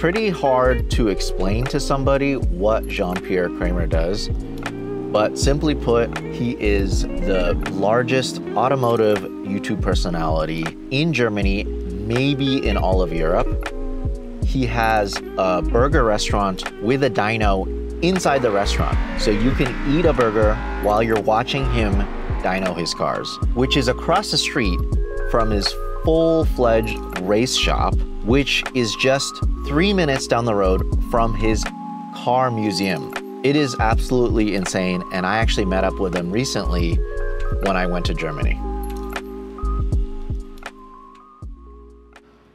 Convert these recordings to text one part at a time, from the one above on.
pretty hard to explain to somebody what Jean Pierre Kraemer does, but simply put, he is the largest automotive YouTube personality in Germany, maybe in all of Europe. He has a burger restaurant with a dyno inside the restaurant. So you can eat a burger while you're watching him dyno his cars, which is across the street from his full-fledged race shop, which is just 3 minutes down the road from his car museum. It is absolutely insane, and I actually met up with him recently when I went to Germany.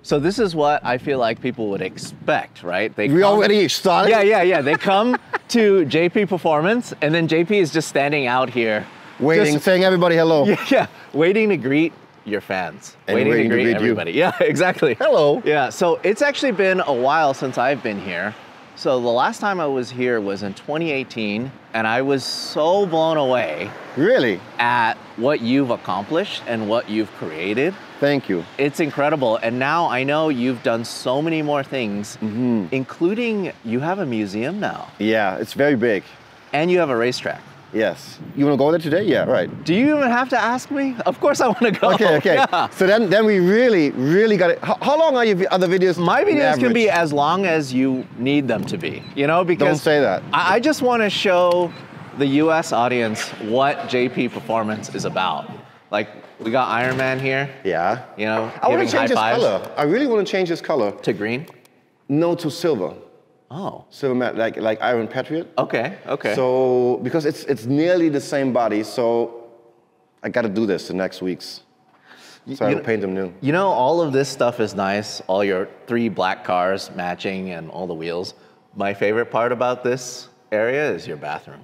So this is what I feel like people would expect, right? We already started? Yeah. They come to JP Performance, and then JP is just standing out here. Waiting, saying everybody hello. Yeah, waiting to greet your fans. And waiting to greet everybody. You. Yeah, exactly. Hello. Yeah, so it's actually been a while since I've been here. So the last time I was here was in 2018, and I was so blown away. Really? At what you've accomplished and what you've created. Thank you. It's incredible. And now I know you've done so many more things, including you have a museum now. Yeah, it's very big. And you have a racetrack. Yes. You want to go there today? Yeah, right. Do you even have to ask me? Of course I want to go. Okay. Yeah. So then we really got it. How long are your other videos? My videos can be as long as you need them to be, you know, because— Don't say that. I just want to show the US audience what JP Performance is about. Like, we got Iron Man here. Yeah. You know, I want to change his color. I really want to change his color. To green? No, to silver. Oh. Silver, like Iron Patriot. Okay. So, because it's nearly the same body, so I gotta do this the next weeks. So I'll paint them new. You know, all of this stuff is nice, all your 3 black cars matching and all the wheels. My favorite part about this area is your bathroom.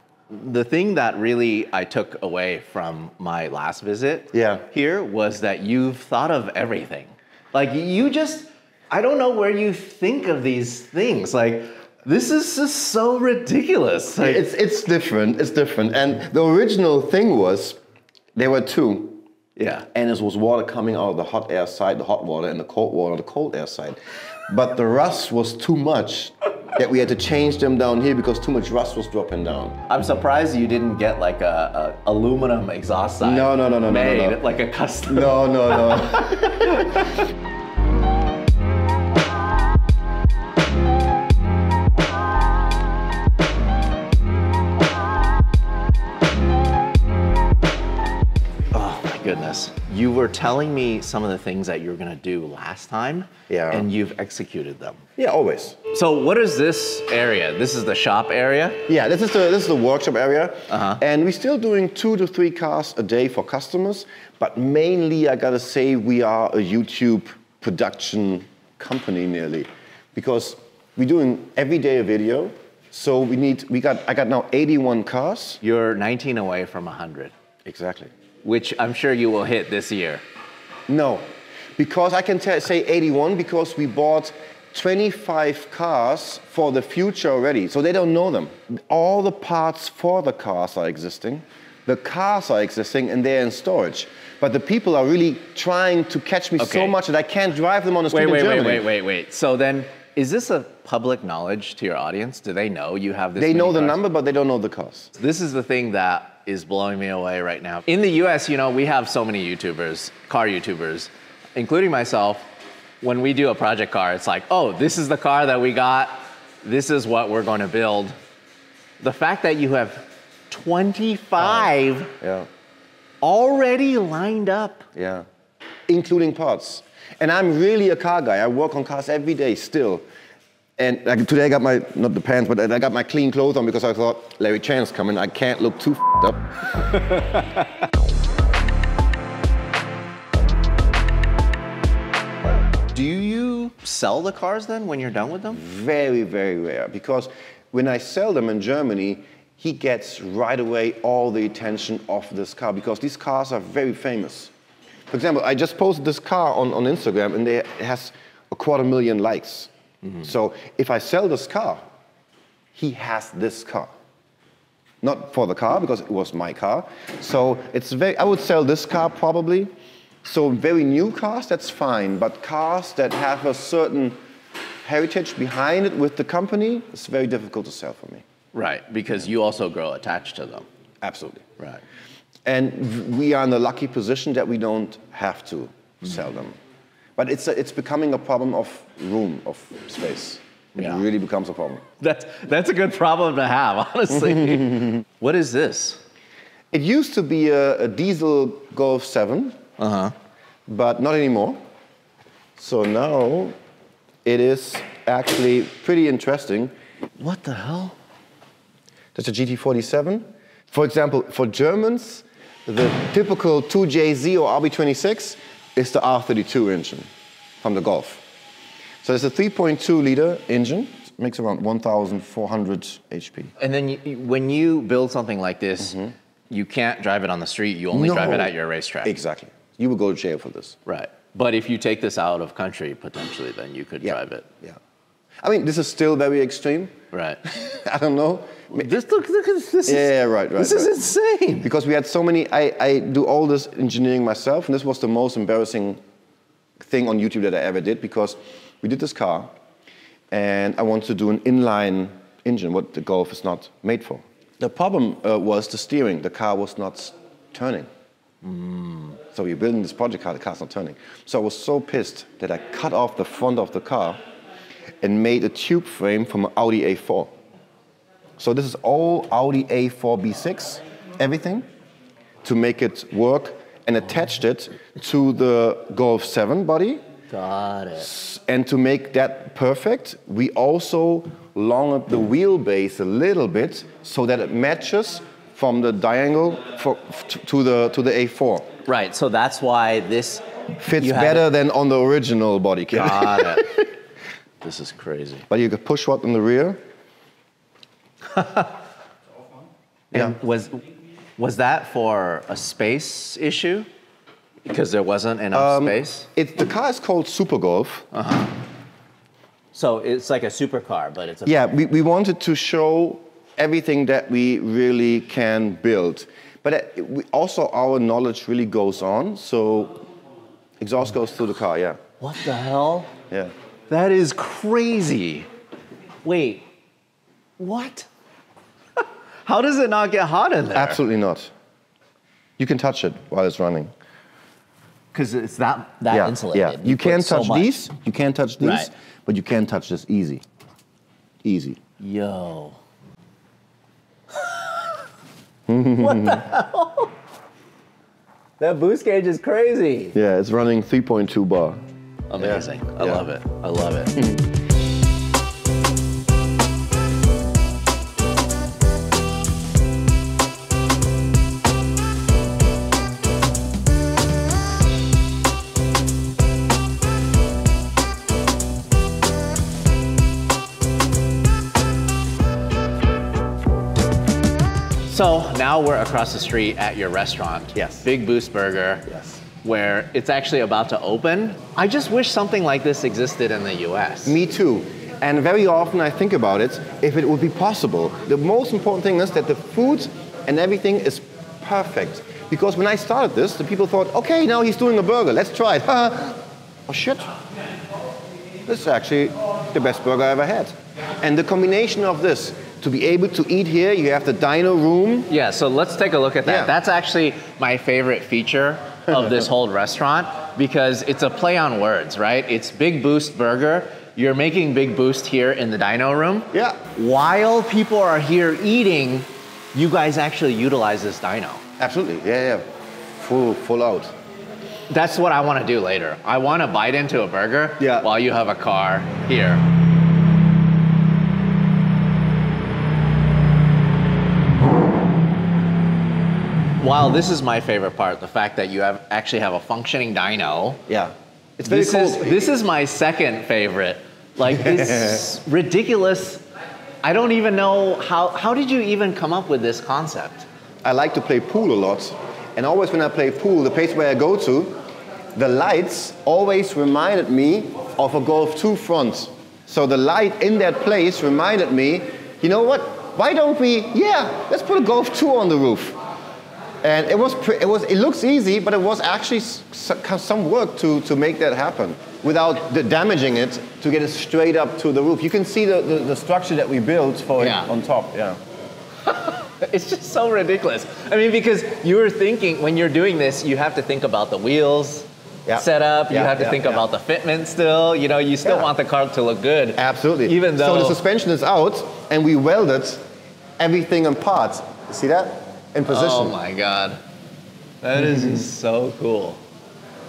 The thing that really I took away from my last visit here was that you've thought of everything. Like, you just, I don't know where you think of these things. Like, this is just so ridiculous. Like, it's different. And the original thing was, there were 2. Yeah. And it was water coming out of the hot air side, the hot water, and the cold water, the cold air side. But the rust was too much that we had to change them down here because too much rust was dropping down. I'm surprised you didn't get like a aluminum exhaust side. No. Made like a custom. No. Goodness. You were telling me some of the things that you were going to do last time, and you've executed them. Yeah, always. So what is this area? This is the shop area? Yeah, this is the workshop area. And we're still doing 2 to 3 cars a day for customers, but mainly I got to say we are a YouTube production company nearly, because we're doing every day a video. So I got now 81 cars. You're 19 away from 100. Exactly. Which I'm sure you will hit this year. No, because I can say 81 because we bought 25 cars for the future already, so they don't know them. All the parts for the cars are existing. The cars are existing and they're in storage. But the people are really trying to catch me so much that I can't drive them on the street in Germany. Wait. So then, is this a public knowledge to your audience? Do they know you have this? They know the number, but they don't know the cost. This is the thing that is blowing me away right now. In the US, you know, we have so many YouTubers, car YouTubers, including myself. When we do a project car, it's like, oh, this is the car that we got. This is what we're going to build. The fact that you have 25 already lined up. Yeah, including parts. And I'm really a car guy. I work on cars every day still. And like today I got my, not the pants, but I got my clean clothes on because I thought, Larry Chan's coming, I can't look too f***ed up. Do you sell the cars then when you're done with them? Very, very rare, because when I sell them in Germany, he gets right away all the attention of this car because these cars are very famous. For example, I just posted this car on Instagram and it has 250,000 likes. So if I sell this car, he has this car. Not for the car, because it was my car. So it's very, I would sell this car probably. So very new cars, that's fine. But cars that have a certain heritage behind it with the company, it's very difficult to sell for me. Right, because you also grow attached to them. Absolutely. Right. And we are in the lucky position that we don't have to sell them. But it's becoming a problem of room, of space. It really becomes a problem. That's a good problem to have, honestly. What is this? It used to be a diesel Golf 7, but not anymore. So now it is actually pretty interesting. What the hell? That's a GT47. For example, for Germans, the typical 2JZ or RB26 is the R32 engine from the Golf. So it's a 3.2 liter engine. It makes around 1,400 HP. And then when you build something like this, you can't drive it on the street. You only drive it at your racetrack. Exactly. You would go to jail for this. Right. But if you take this out of country, potentially, then you could drive it. Yeah. I mean, this is still very extreme. Right. I don't know. This, look at this. This is insane. Because we had so many, I do all this engineering myself, and this was the most embarrassing thing on YouTube that I ever did, because we did this car, and I wanted to do an inline engine, what the Golf is not made for. The problem was the steering. The car was not turning. So you're building this project car, the car's not turning. So I was so pissed that I cut off the front of the car and made a tube frame from an Audi A4. So this is all Audi A4 B6, everything, to make it work, and attached it to the Golf 7 body. Got it. And to make that perfect, we also lowered the wheelbase a little bit so that it matches from the diagonal to the A4. Right, so that's why this fits better than on the original body kit. Got it. This is crazy. But you could push what in the rear. And was that for a space issue? Because there wasn't enough space? The car is called Super Golf. So it's like a supercar, but it's a... Yeah, we wanted to show everything that we really can build. But also our knowledge really goes on, so exhaust goes through the car, yeah. What the hell? Yeah. That is crazy. Wait, what? How does it not get hot in there? Absolutely not. You can touch it while it's running. Because it's not that insulated. Yeah. You can't touch these. You can't touch these. Right. But you can touch this easy. Easy. Yo. What the hell? That boost gauge is crazy. Yeah, it's running 3.2 bar. Amazing. Yeah. I love it. I love it. So now we're across the street at your restaurant, Big Boost Burger, where it's actually about to open. I just wish something like this existed in the US. Me too. And very often I think about it, if it would be possible. The most important thing is that the food and everything is perfect. Because when I started this, the people thought, okay, now he's doing a burger, let's try it. Oh shit, this is actually the best burger I ever had. And the combination of this, to be able to eat here, you have the diner room. Yeah, so let's take a look at that. Yeah. That's actually my favorite feature of this whole restaurant, because it's a play on words, right? It's Big Boost Burger. You're making Big Boost here in the dino room. Yeah. While people are here eating, you guys actually utilize this dino. Absolutely, yeah. Full out. That's what I want to do later. I want to bite into a burger while you have a car here. While this is my favorite part, the fact that you actually have a functioning dyno. Yeah. It's very cool. This is my second favorite. Like, it's ridiculous. I don't even know, how did you even come up with this concept? I like to play pool a lot. And always when I play pool, the place where I go to, the lights always reminded me of a Golf 2 front. So the light in that place reminded me, you know what? Why don't we, let's put a Golf 2 on the roof. And it looks easy, but it was actually some work to make that happen without damaging it, to get it straight up to the roof. You can see the structure that we built for it on top. Yeah. It's just so ridiculous. I mean, because you were thinking, when you're doing this, you have to think about the wheels setup, you have to think about the fitment still, you know, you still want the car to look good. Absolutely. Even though— So the suspension is out, and we welded everything in parts. See that? In position. Oh my God. That is so cool.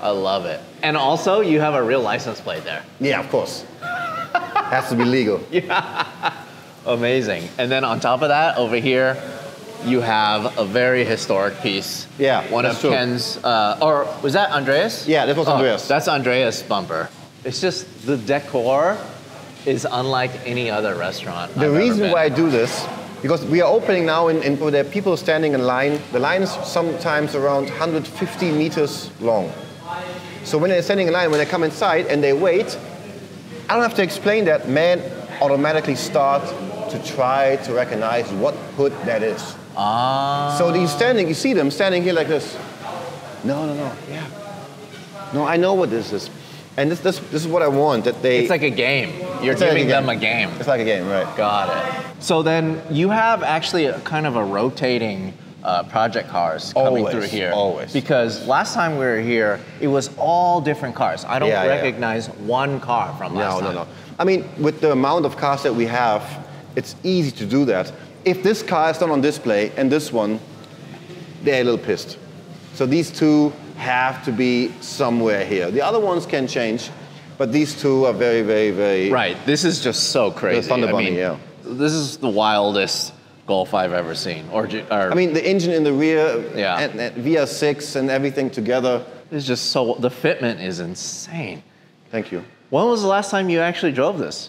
I love it. And also, you have a real license plate there. Yeah, of course. Has to be legal. Yeah. Amazing. And then on top of that, over here, you have a very historic piece. Yeah, one of Ken's, or was that Andreas? Yeah, that was Andreas. That's Andreas' bumper. It's just, the decor is unlike any other restaurant. The reason why I do this, because we are opening now, and there are people standing in line. The line is sometimes around 150 meters long. So when they're standing in line, when they come inside and they wait, I don't have to explain that, man automatically start to try to recognize what hood that is. Ah. So these standing, you see them standing here like this. No, no, no, yeah. No, I know what this is. And this is what I want, that they... It's like a game. You're giving them a game. It's like a game, right. Got it. So then you have actually a kind of a rotating project cars coming through here. Always. Because last time we were here, it was all different cars. I don't recognize one car from last time. No, no, no. I mean, with the amount of cars that we have, it's easy to do that. If this car is not on display and this one, they're a little pissed. So these two have to be somewhere here. The other ones can change, but these two are very, very, very... Right, this is just so crazy. The Thunder Bunny, I mean, this is the wildest Golf I've ever seen. Or I mean, the engine in the rear, and VR6 and everything together. It's just so... The fitment is insane. Thank you. When was the last time you actually drove this?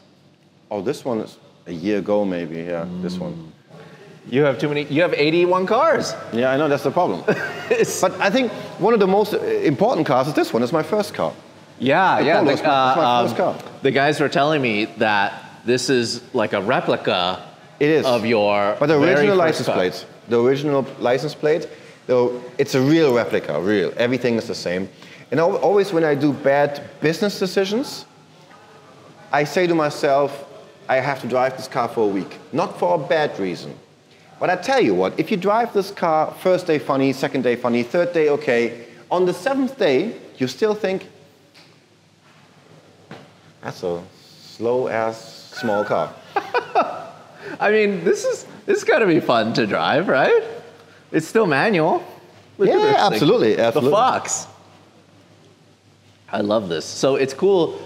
Oh, this one is a year ago, maybe, this one. You have too many, you have 81 cars. Yeah, I know, that's the problem. But I think one of the most important cars is this one. It's my first car. Yeah, it's my first car. The guys were telling me that this is like a replica of your But the original license plate. The original license plate, though, it's a real replica, real. Everything is the same. And always when I do bad business decisions, I say to myself, I have to drive this car for a week. Not for a bad reason. But I tell you what, if you drive this car, first day funny, second day funny, third day okay, on the seventh day, you still think, that's a slow-ass small car. I mean, this is gotta be fun to drive, right? It's still manual. Look at this thing. Absolutely, absolutely. The Fox. I love this. So it's cool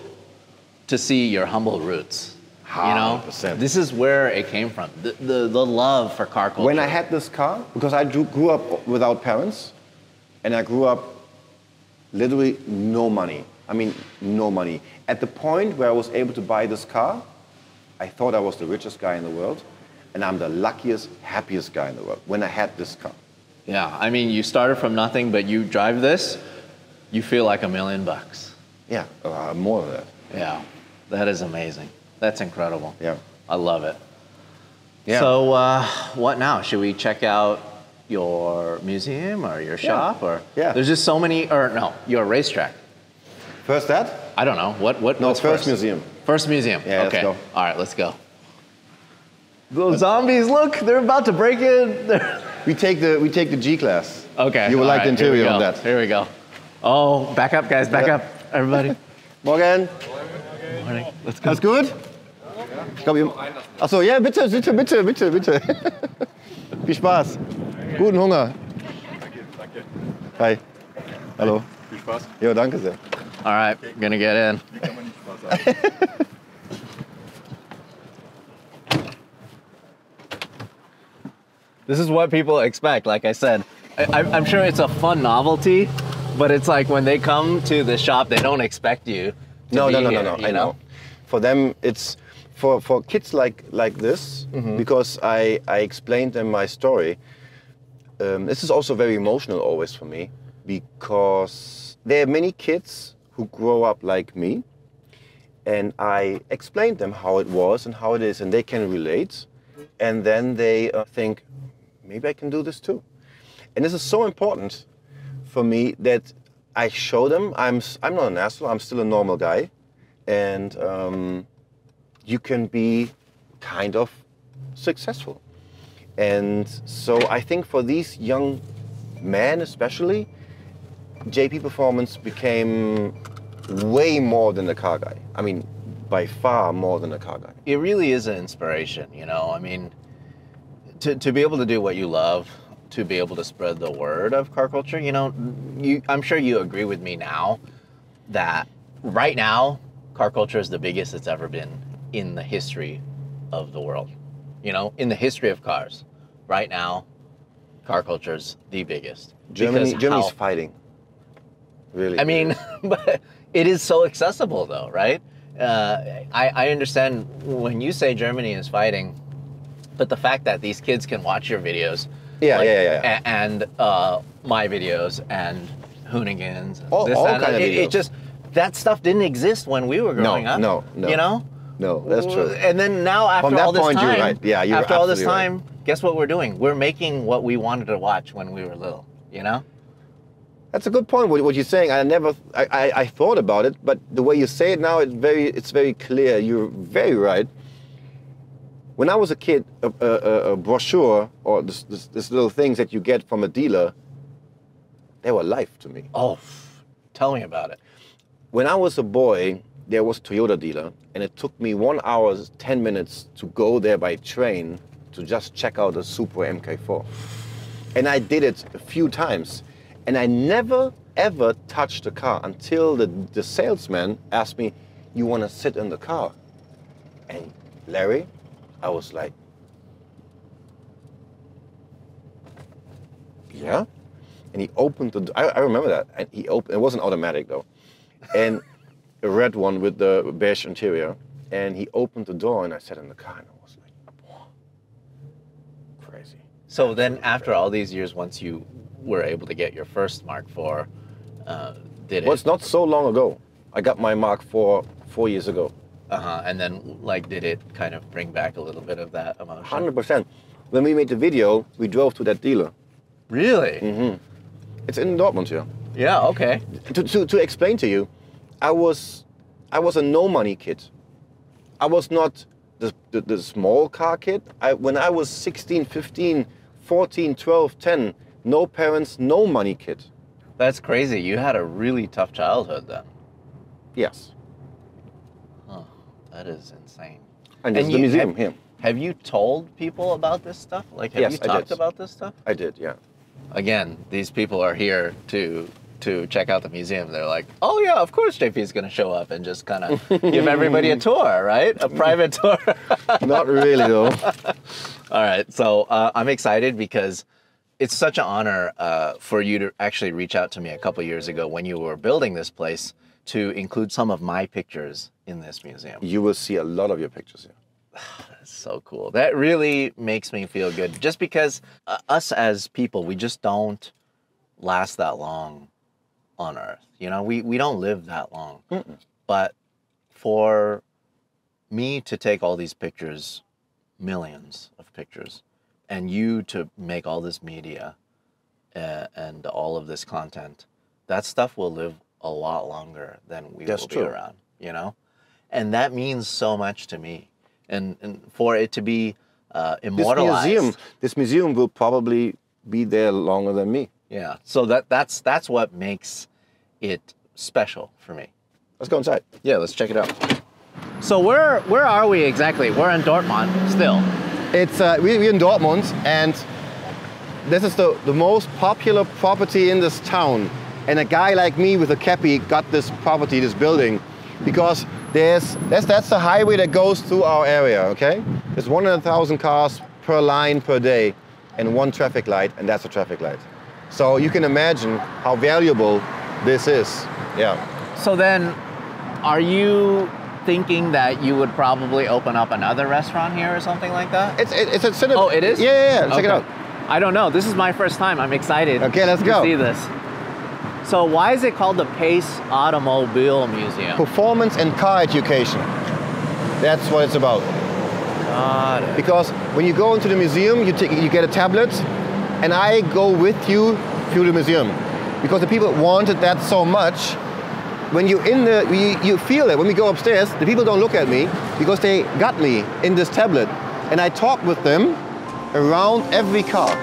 to see your humble roots. 100%. You know, this is where it came from, the love for car culture. When I had this car, because I grew up without parents, and I grew up literally no money. I mean, no money. At the point where I was able to buy this car, I thought I was the richest guy in the world, and I'm the luckiest, happiest guy in the world when I had this car. Yeah, I mean, you started from nothing, but you drive this, you feel like $1 million bucks. Yeah, more than that. Yeah, that is amazing. That's incredible. Yeah. I love it. Yeah. So what now? Should we check out your museum or your shop? Or there's just so many, or no, your racetrack. First that? I don't know. What? No, first museum. First museum. Yeah, okay. Let's go. All right, let's go. Those zombies, look, they're about to break in. we take the G-Class. Okay. You will like the interior on that. Here we go. Oh, back up, guys, back up. Everybody. Morgan. Morning. Let's go. Alles gut? Ich glaube, achso, ja, bitte, bitte, bitte, bitte, bitte. Viel Spaß. Guten Hunger. Danke, danke. Hi. Hallo. Viel Spaß. Jo, danke sehr. All right, gonna get in. Wie kann man nicht Spaß haben? This is what people expect, like I said. I'm sure it's a fun novelty, but it's like when they come to the shop, they don't expect you. No, no, no, no, no. I know. For them, it's for kids like this, because I explained them my story. This is also very emotional always for me, because there are many kids who grow up like me, and I explained them how it was and how it is, and they can relate, and then they think, maybe I can do this too. And this is so important for me that I show them I'm not an asshole, I'm still a normal guy. And you can be kind of successful. And so I think for these young men especially, JP Performance became way more than a car guy. I mean, by far more than a car guy. It really is an inspiration, you know? I mean, to be able to do what you love, to be able to spread the word of car culture, you know, I'm sure you agree with me now that right now, car culture is the biggest it's ever been in the history of the world. You know, in the history of cars. Right now, car culture is the biggest. Germany's fighting. Really? I mean, but it is so accessible though, right? I understand when you say Germany is fighting, but the fact that these kids can watch your videos, and my videos and Hoonigan's, and all kinds of videos. It just, that stuff didn't exist when we were growing up. No, you know? No, that's true. And then now after all this time, guess what we're doing? We're making what we wanted to watch when we were little, you know? That's a good point, what you're saying. I thought about it, but the way you say it now, it's very clear. You're very right. When I was a kid, a brochure or this little things that you get from a dealer, they were life to me. Oh, tell me about it. When I was a boy, there was a Toyota dealer, and it took me 1 hour, 10 minutes to go there by train to just check out a Supra MK4. And I did it a few times. And I never, ever touched the car until the salesman asked me, you want to sit in the car? And Larry, I was like, yeah. And he opened the door. I remember that. And he opened, it wasn't automatic though. And a red one with the beige interior. And he opened the door and I sat in the car and I was like, whoa, crazy. So then after all these years, once you were able to get your first Mark IV, Well, it's not so long ago. I got my Mark IV 4 years ago. And then, like, did it kind of bring back a little bit of that emotion? 100%. When we made the video, we drove to that dealer. Really? Mm-hmm. It's in Dortmund here. Yeah, okay. To explain to you, I was a no-money kid. I was not the small car kid. When I was 16, 15, 14, 12, 10, no parents, no money kid. That's crazy. You had a really tough childhood then. Yes. Oh, that is insane. And there's the museum here. Have you told people about this stuff? Like, have you talked about this stuff? I did, yeah. Again, these people are here to check out the museum. They're like, oh yeah, of course JP is going to show up and just kind of give everybody a tour, right? A private tour. Not really, though. All right, so I'm excited because it's such an honor for you to actually reach out to me a couple years ago when you were building this place to include some of my pictures in this museum. You will see a lot of your pictures here. That's so cool. That really makes me feel good. Just because us as people, we just don't last that long on Earth. You know, we don't live that long. Mm-mm. But for me to take all these pictures, millions of pictures, and you to make all this media and all of this content, that stuff will live a lot longer than we will be around, you know? And that means so much to me. And for it to be immortalized. This museum will probably be there longer than me. Yeah, so that's what makes it special for me. Let's go inside. Yeah, let's check it out. So where are we exactly? We're in Dortmund still. It's we're in Dortmund, and this is the most popular property in this town. And a guy like me with a cappy got this property, this building, because that's the highway that goes through our area. Okay, there's 100,000 cars per line per day, and one traffic light, and that's a traffic light. So you can imagine how valuable this is. Yeah. So then, are you thinking that you would probably open up another restaurant here or something like that? It's a Cinnabon. Oh, it is? Yeah, yeah, yeah. Check it out. I don't know. This is my first time. I'm excited. Okay, let's go. See this. So why is it called the Pace Automobile Museum? Performance and car education. That's what it's about. Got it. Because when you go into the museum, you get a tablet, and I go with you to the museum, because the people wanted that so much. When you're in the, you feel it. When we go upstairs, the people don't look at me because they got me in this tablet, and I talk with them around every car.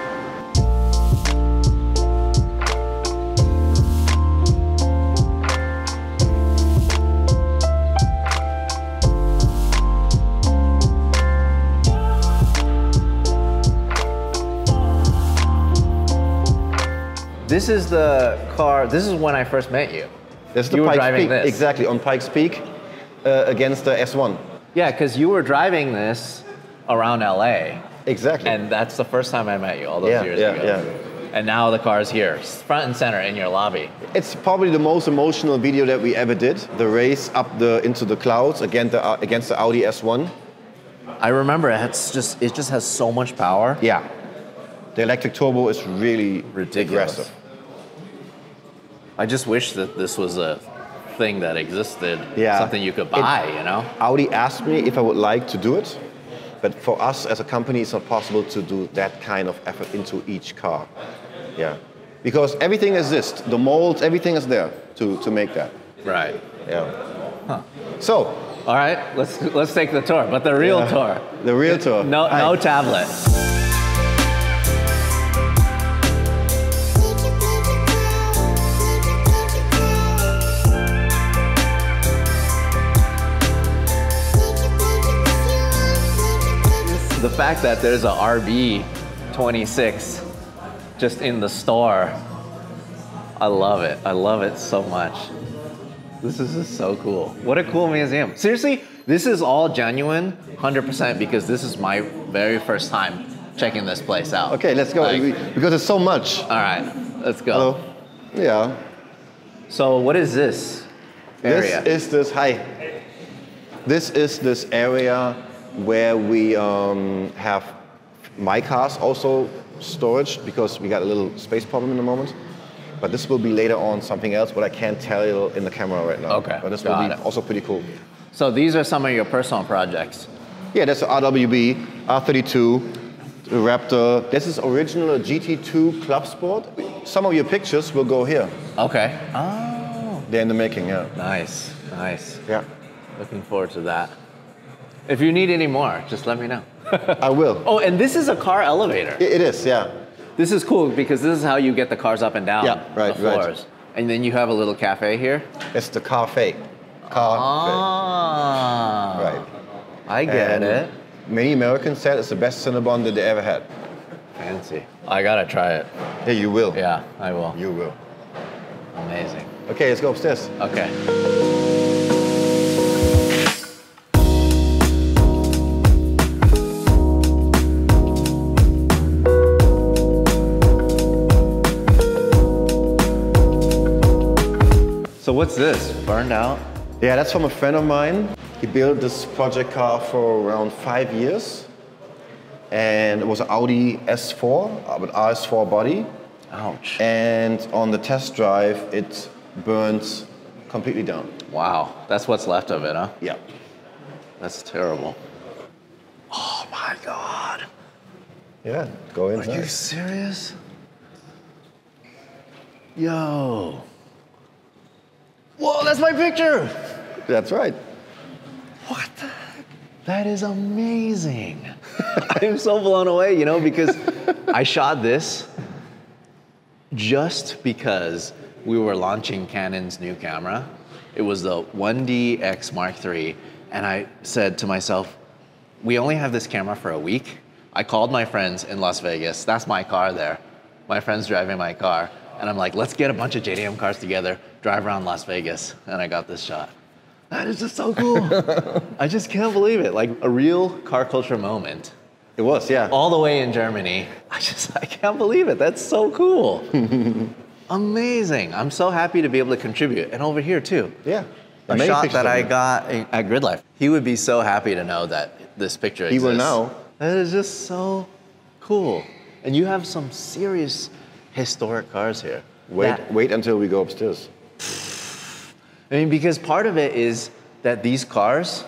This is the car, this is when I first met you. This is the Pikes Peak, exactly, on Pikes Peak against the S One. Yeah, because you were driving this around LA. Exactly. And that's the first time I met you all those years ago. Yeah. And now the car is here, front and center in your lobby. It's probably the most emotional video that we ever did. The race up into the clouds against the Audi S One. I remember it just has so much power. Yeah. The electric turbo is really ridiculous. Aggressive. I just wish that this was a thing that existed, something you could buy, you know? Audi asked me if I would like to do it, but for us as a company, it's not possible to do that kind of effort into each car. Yeah, because everything exists, the molds, everything is there to make that. Right. Yeah. Huh. So. All right, let's take the tour, but the real tour. The real tour. No tablet. The fact that there's a RB26 just in the store, I love it. I love it so much. This is just so cool. What a cool museum. Seriously, this is all genuine, 100%, because this is my very first time checking this place out. Okay, let's go, because it's so much. All right, let's go. Hello. Yeah. So what is this area? This is this, hi. This is this area where we have my cars also storage, because we got a little space problem in the moment. But this will be later on something else, but I can't tell you in the camera right now. Okay, but this will be also pretty cool. So these are some of your personal projects. Yeah, that's the RWB, R32, the Raptor. This is original GT2 Club Sport. Some of your pictures will go here. Okay. Oh. They're in the making, yeah. Nice, nice. Yeah. Looking forward to that. If you need any more, just let me know. I will. Oh, and this is a car elevator. It is, yeah. This is cool because this is how you get the cars up and down the floors. Right. And then you have a little cafe here? It's the cafe. Ah. Right. I get it. Many Americans said it's the best Cinnabon that they ever had. Fancy. I gotta try it. Yeah, you will. Yeah, I will. You will. Amazing. Okay, let's go upstairs. Okay. What's this? Burned out? Yeah, that's from a friend of mine. He built this project car for around 5 years. And it was an Audi S4, an RS4 body. Ouch. And on the test drive, it burns completely down. Wow, that's what's left of it, huh? Yeah. That's terrible. Oh my God. Yeah, go inside. Are you serious? Yo. Whoa, that's my picture! That's right. What the heck? That is amazing. I'm so blown away, you know, because I shot this just because we were launching Canon's new camera. It was the 1DX Mark III, and I said to myself, we only have this camera for a week. I called my friends in Las Vegas. That's my car there. My friend's driving my car. And I'm like, let's get a bunch of JDM cars together, drive around Las Vegas, and I got this shot. That is just so cool. I just can't believe it. Like a real car culture moment. It was, yeah. All the way in Germany. I can't believe it. That's so cool. Amazing. I'm so happy to be able to contribute. And over here too. Yeah. A shot that I got at Grid Life. He would be so happy to know that this picture exists. He will know. That is just so cool. And you have some serious historic cars here. Wait until we go upstairs. I mean, because part of it is that these cars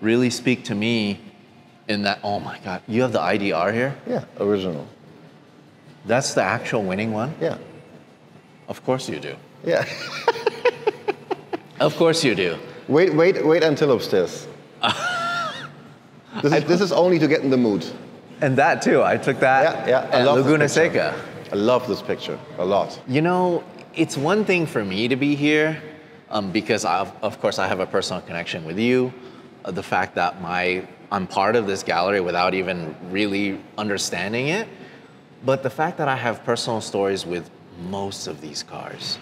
really speak to me in that, oh my God, you have the IDR here? Yeah, original. That's the actual winning one? Yeah. Of course you do. Yeah. Of course you do. Wait until upstairs. This is only to get in the mood. And that too, I took that at Laguna Seca. I love this picture a lot. You know, it's one thing for me to be here because, of course, I have a personal connection with you. The fact that I'm part of this gallery without even really understanding it. But the fact that I have personal stories with most of these cars,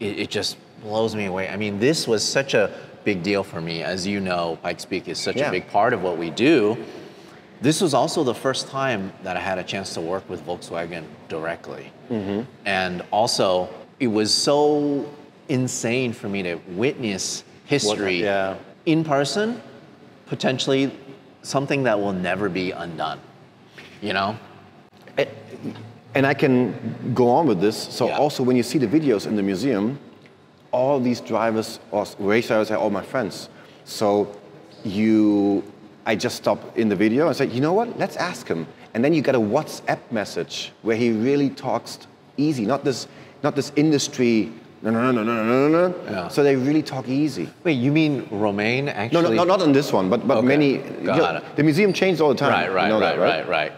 it just blows me away. I mean, this was such a big deal for me. As you know, Pikes Peak is such a big part of what we do. This was also the first time that I had a chance to work with Volkswagen directly. Mm-hmm. And also, it was so insane for me to witness history in person, potentially something that will never be undone, you know? And I can go on with this. So also, when you see the videos in the museum, all these drivers or race drivers are all my friends. So I just stopped in the video and said, you know what, let's ask him. And then you get a WhatsApp message where he really talks easy, not this industry, no. Yeah. So they really talk easy. Wait, you mean Romain actually? No, not on this one, but okay. Many. Got it. The museum changed all the time. Right.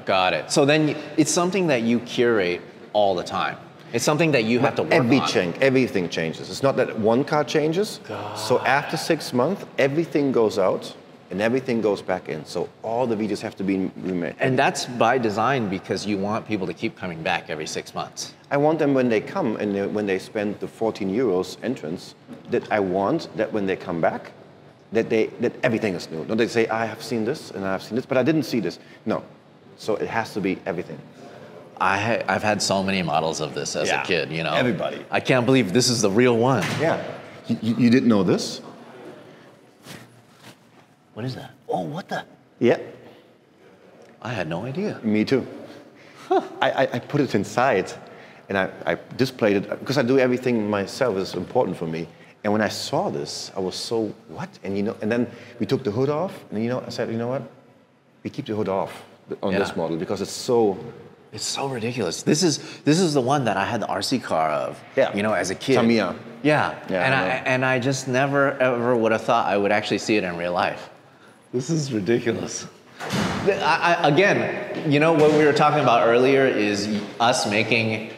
Got it. So then it's something that you curate all the time. It's something that you have to work on. Everything changes. It's not that one car changes. God. So after 6 months, everything goes out and everything goes back in. So all the videos have to be remade. And that's by design because you want people to keep coming back every 6 months. I want them when they come and when they spend the 14 euros entrance, that I want that when they come back, that everything is new. Don't they say, I have seen this and I have seen this, but I didn't see this. No, so it has to be everything. I've had so many models of this as a kid, you know. Everybody. I can't believe this is the real one. Yeah. You didn't know this? What is that? Oh, what the? Yeah. I had no idea. Me too. Huh. I put it inside and I displayed it because I do everything myself. It's important for me. And when I saw this, I was so, what? And you know, and then we took the hood off and you know, I said, you know what? We keep the hood off on this model because it's so... It's so ridiculous. This is the one that I had the RC car of, you know, as a kid. Tamiya. Yeah. And I just never ever would have thought I would actually see it in real life. This is ridiculous. Again, you know what we were talking about earlier is us making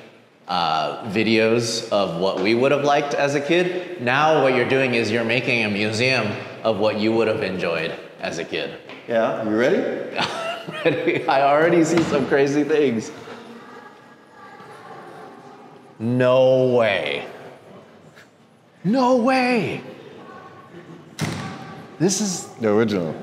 videos of what we would have liked as a kid. Now what you're doing is you're making a museum of what you would have enjoyed as a kid. Yeah, you ready? I'm ready. I already see some crazy things. No way. No way. This is... the original.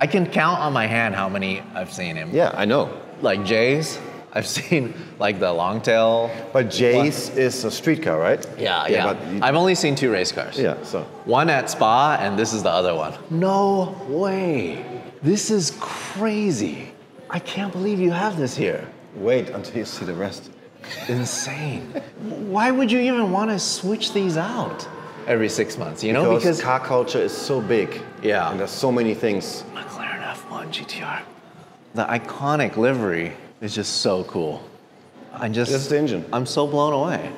I can count on my hand how many I've seen him. Yeah, I know. Like Jay's, I've seen like the long tail. But Jay's is a street car, right? Yeah. But I've only seen two race cars. Yeah, so. One at Spa and this is the other one. No way. This is crazy. I can't believe you have this here. Wait until you see the rest. Insane. Why would you even want to switch these out every 6 months, you know? Because car culture is so big. Yeah. And there's so many things. McLaren F1 GTR. The iconic livery is just so cool. That's the engine. I'm so blown away.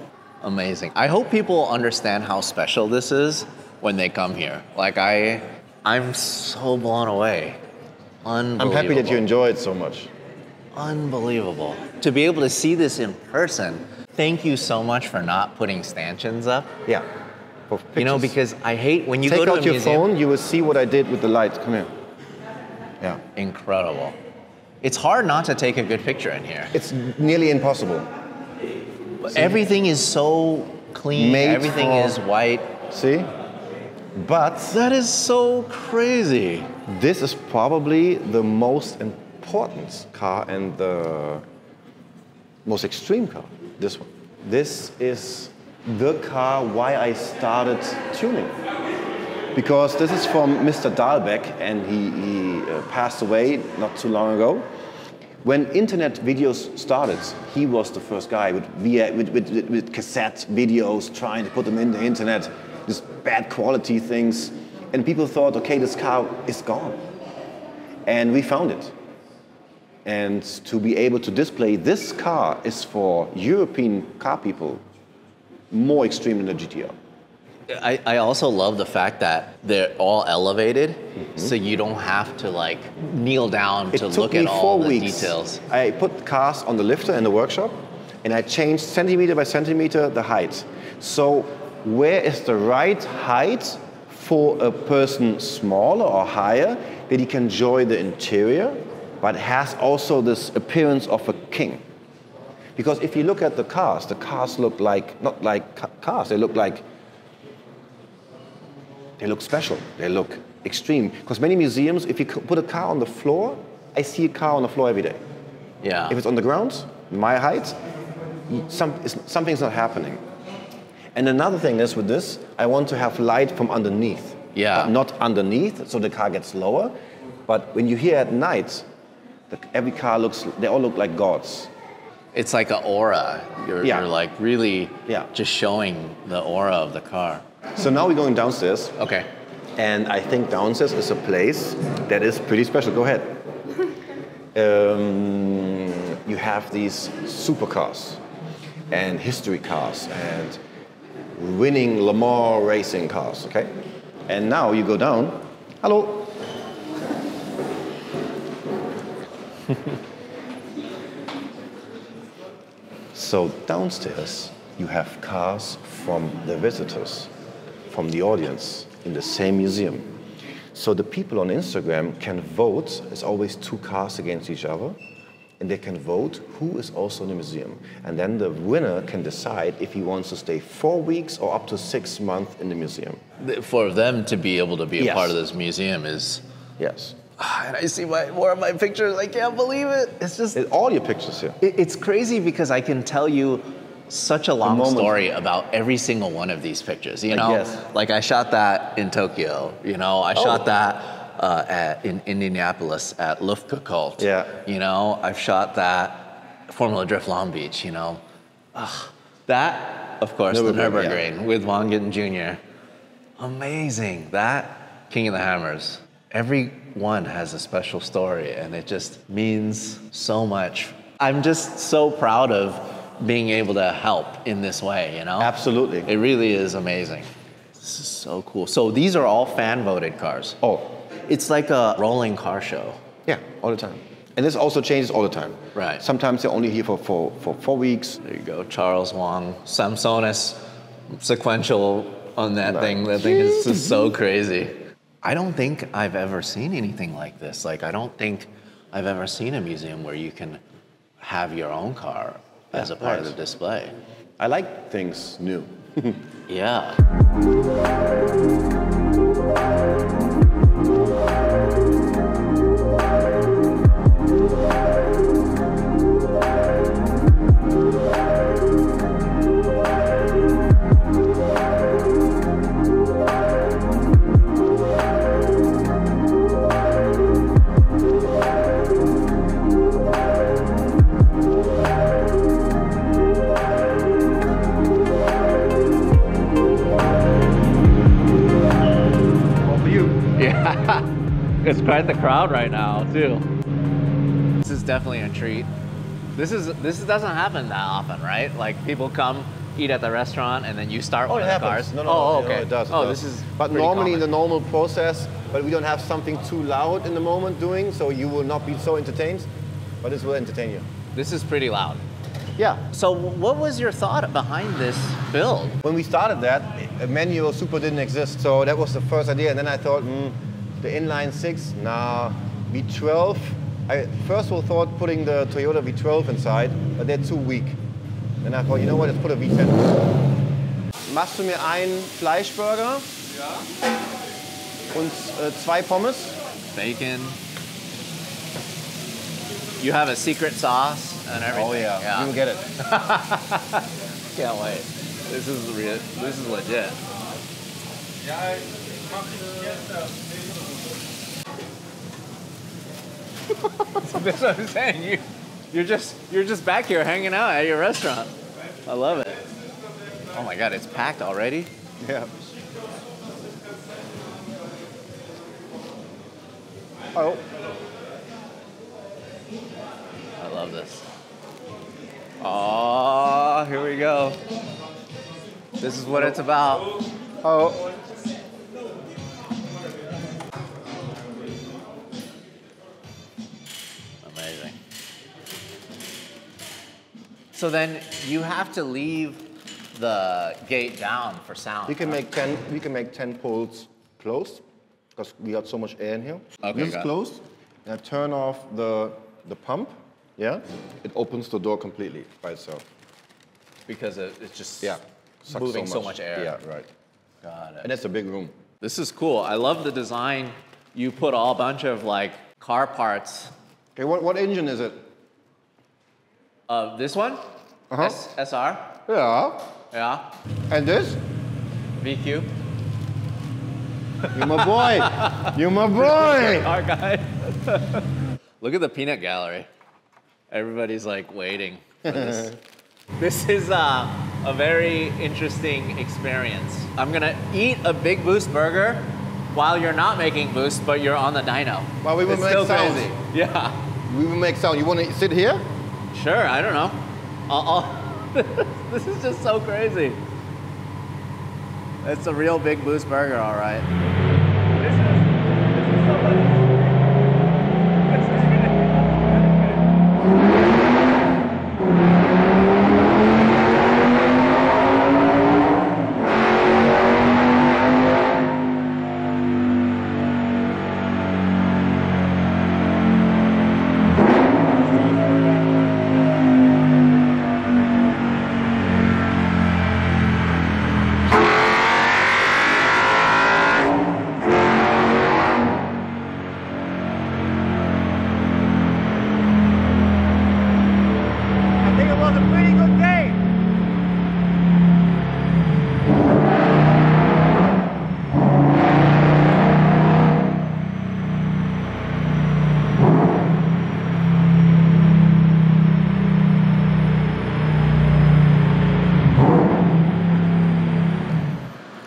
Amazing. I hope people understand how special this is when they come here. Like I'm so blown away. Unbelievable. I'm happy that you enjoyed it so much. Unbelievable. To be able to see this in person, thank you so much for not putting stanchions up. Yeah. You know, because I hate when you go to a museum. Take out your phone, you will see what I did with the lights. Come here. Yeah. Incredible. It's hard not to take a good picture in here. It's nearly impossible. Everything is so clean. Everything is white. See? But... that is so crazy. This is probably the most important car and the most extreme car. This one. This is... the car why I started tuning. Because this is from Mr. Dahlbeck, and he passed away not too long ago. When internet videos started, he was the first guy with cassette videos trying to put them in the internet, just bad quality things. And people thought, okay, this car is gone. And we found it. And to be able to display this car is for European car people more extreme than the GTR. I also love the fact that they're all elevated, so you don't have to like kneel down to look at all the details. I put cars on the lifter in the workshop and I changed centimeter by centimeter the height. So where is the right height for a person smaller or higher that he can enjoy the interior, but has also this appearance of a king? Because if you look at the cars look like, not like cars, they look like, they look special, they look extreme. Because many museums, if you put a car on the floor, I see a car on the floor every day. Yeah. If it's on the ground, my height, something's not happening. And another thing is with this, I want to have light from underneath. Yeah. But not underneath, so the car gets lower. But when you're here at night, every car looks, they all look like gods. It's like an aura. You're like really just showing the aura of the car. So now we're going downstairs. Okay. And I think downstairs is a place that is pretty special. Go ahead. You have these supercars and history cars and winning Le Mans racing cars, okay? And now you go down. Hello. So downstairs you have cars from the visitors, from the audience in the same museum. So the people on Instagram can vote. It's always two cars against each other. And they can vote who is also in the museum. And then the winner can decide if he wants to stay 4 weeks or up to 6 months in the museum. For them to be able to be a part of this museum is... Yes. And I see more of my pictures. I can't believe it. It's just... all your pictures here. It's crazy because I can tell you such a long story about every single one of these pictures, you know? Yes. Like I shot that in Tokyo, you know? I shot that in Indianapolis at Luftgekult, you know? I've shot that Formula Drift Long Beach, you know? That, of course, the Nürburgring with Wangen Jr. Amazing, that King of the Hammers. Every one has a special story and it just means so much. I'm just so proud of being able to help in this way, you know? Absolutely. It really is amazing. This is so cool. So these are all fan-voted cars. Oh. It's like a rolling car show. Yeah, all the time. And this also changes all the time. Right. Sometimes they're only here for 4 weeks. There you go, Charles Wong, Samsonis, sequential on that thing. That thing is just so crazy. I don't think I've ever seen anything like this. Like, I don't think I've ever seen a museum where you can have your own car as a part of the display. I like things new. Yeah. It's quite the crowd right now, too. This is definitely a treat. This doesn't happen that often, right? Like, people come, eat at the restaurant, and then you start with the cars? No, it does. This is But normally common. In the normal process, but we don't have something too loud in the moment doing, so you will not be so entertained, but this will entertain you. This is pretty loud. Yeah. So what was your thought behind this build? When we started that, a manual Super didn't exist, so that was the first idea, and then I thought, the inline six, nah, V12. I first of all thought putting the Toyota V12 inside, but they're too weak. And I thought, you know what, let's put a V10. Machst du mir einen Fleischburger? Ja. Und zwei Pommes? Bacon. You have a secret sauce and everything. Oh yeah. You'll get it. Can't wait. This is legit. Yeah. That's what I'm saying. You're just back here hanging out at your restaurant. I love it. Oh my God, it's packed already. Yeah. Oh. love this. Oh, here we go. This is what it's about. Oh. Amazing. So then you have to leave the gate down for sound. We can make 10. We can make 10 pulls closed because we got so much air in here. Okay, this is closed. Now turn off the pump. Yeah, it opens the door completely by itself. Because it's just moving so much air. Yeah, right. Got it. And it's a big room. This is cool. I love the design. You put all bunch of like car parts. Okay, what engine is it? This one? Uh-huh. SR? Yeah. Yeah. And this? VQ. You're my boy. You're my boy. Our guy. Look at the peanut gallery. Everybody's like waiting for this. This is a very interesting experience. I'm gonna eat a Big Boost burger while you're not making Boost, but you're on the dyno. Well, we will make sound. Yeah. We will make sound. You wanna sit here? Sure, I don't know. This is just so crazy. It's a real Big Boost burger, all right. This is so funny.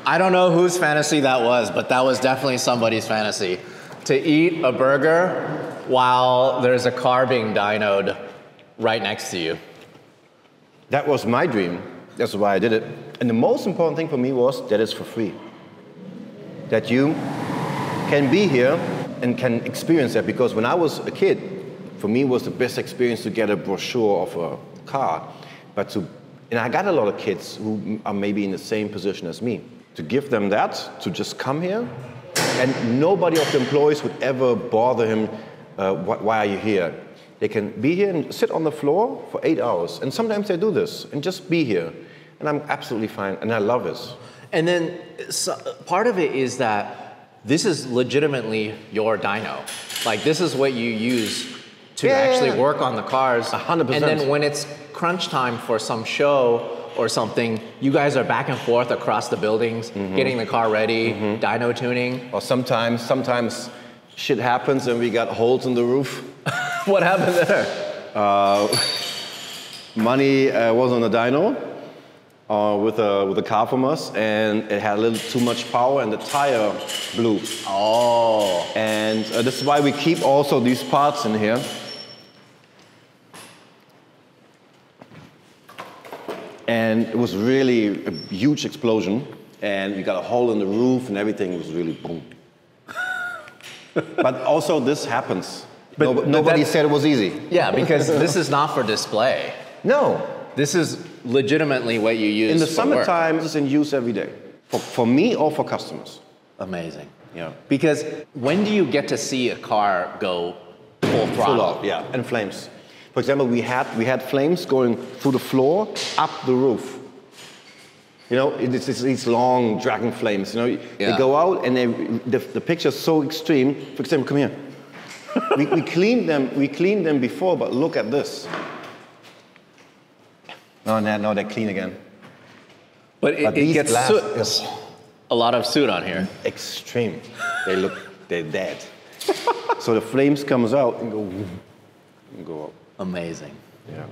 I don't know whose fantasy that was, but that was definitely somebody's fantasy. To eat a burger while there's a car being dynoed right next to you. That was my dream. That's why I did it. And the most important thing for me was that it's for free. That you can be here and can experience that. Because when I was a kid, for me it was the best experience to get a brochure of a car. And I got a lot of kids who are maybe in the same position as me. To give them that, to just come here, and nobody of the employees would ever bother him, why are you here? They can be here and sit on the floor for 8 hours, and sometimes they do this, and just be here, and I'm absolutely fine, and I love it. And then so, part of it is that this is legitimately your dyno. Like this is what you use to actually work on the cars. 100%. And then when it's crunch time for some show, or something, you guys are back and forth across the buildings, getting the car ready, dyno tuning. Or sometimes shit happens and we got holes in the roof. What happened there? Money was on the dyno with a car from us, and it had a little too much power and the tire blew. Oh. And this is why we keep also these parts in here. And it was really a huge explosion, and we got a hole in the roof, and everything was really boom. But also, this happens. But nobody said it was easy. Yeah, because this is not for display. No. This is legitimately what you use. In the summertime, it's in use every day, for me or for customers. Amazing. Yeah. Because when do you get to see a car go full throttle? Full out, yeah, and flames. For example, we had flames going through the floor, up the roof. You know, it's these long dragon flames, you know? Yeah. They go out and the picture's so extreme. For example, come here. we cleaned them before, but look at this. No, they're clean again. But it gets a lot of soot on here. Extreme. They're dead. So the flames comes out and go up. Amazing. Yeah.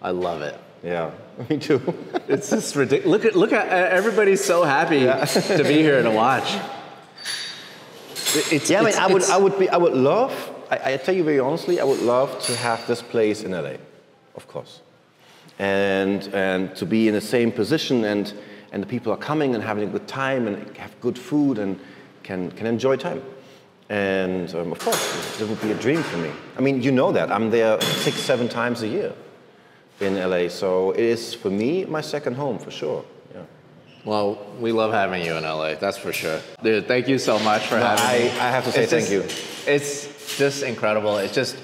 I love it. Yeah, me too. It's just ridiculous. Look at everybody's so happy to be here to watch. I would love, I tell you very honestly, I would love to have this place in LA, of course. And to be in the same position, and the people are coming and having a good time and have good food and can enjoy time. And of course, it would be a dream for me. I mean, you know that. I'm there 6, 7 times a year in LA. So it is, for me, my second home, for sure. Yeah. Well, we love having you in LA, that's for sure. Dude, thank you so much for having me. I have to say thank you. It's just incredible. It's just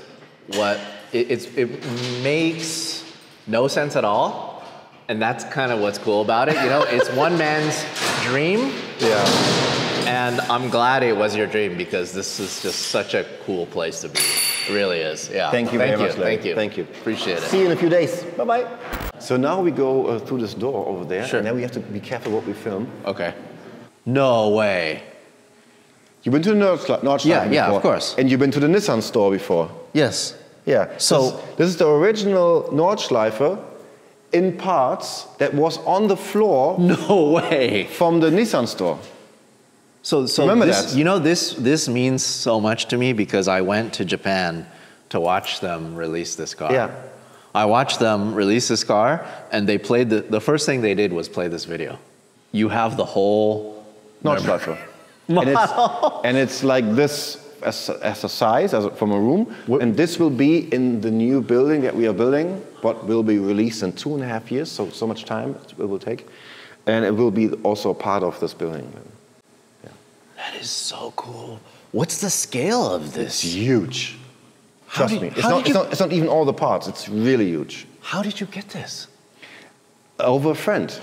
it makes no sense at all. And that's kind of what's cool about it. You know, it's one man's dream. Yeah. And I'm glad it was your dream, because this is just such a cool place to be. It really is, yeah. Thank you very much, Larry. Thank you. Thank you. Appreciate it. See you in a few days. Bye-bye. So now we go through this door over there. Sure. And now we have to be careful what we film. Okay. No way. You've been to the Nordschleife before? Yeah, of course. And you've been to the Nissan store before? Yes. Yeah. So this is the original Nordschleife in parts that was on the floor. No way. From the Nissan store. So remember this, you know, this means so much to me, because I went to Japan to watch them release this car. Yeah. I watched them release this car, and they played the first thing they did was play this video. You have the whole Nordschleife. and it's like this as a size, from a room, and this will be in the new building that we are building, but will be released in 2.5 years, so much time it will take, and it will be also part of this building. That is so cool. What's the scale of this? It's huge. Trust me. It's not even all the parts. It's really huge. How did you get this? Over a friend.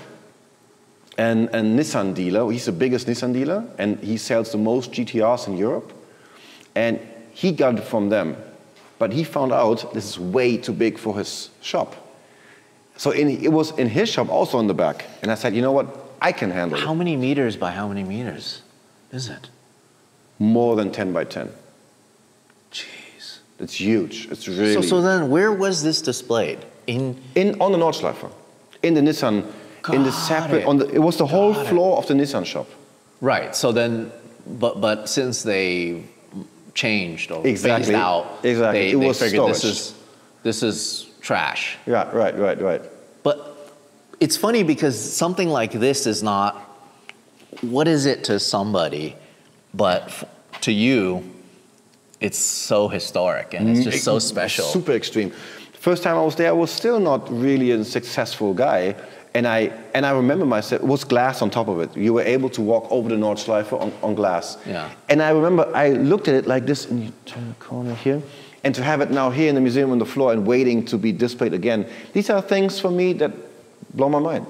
And a Nissan dealer. He's the biggest Nissan dealer, and he sells the most GTRs in Europe. And he got it from them. But he found out this is way too big for his shop. So it was in his shop, also in the back. And I said, you know what? I can handle it. How many meters by how many meters? Is it? More than 10 by 10. Jeez. It's huge. It's really... So then where was this displayed? On the Nordschleife. In the Nissan. It was the whole floor of the Nissan shop. Right. So then, but since they changed or phased out, they figured this is trash. Yeah, right. But it's funny, because something like this is not... What is it to somebody, but to you, it's so historic and it's just so special. Super extreme. First time I was there, I was still not really a successful guy. And I remember myself, it was glass on top of it. You were able to walk over the Nordschleife on glass. Yeah. And I remember I looked at it like this, and you turn the corner here. And to have it now here in the museum on the floor and waiting to be displayed again. These are things for me that blow my mind.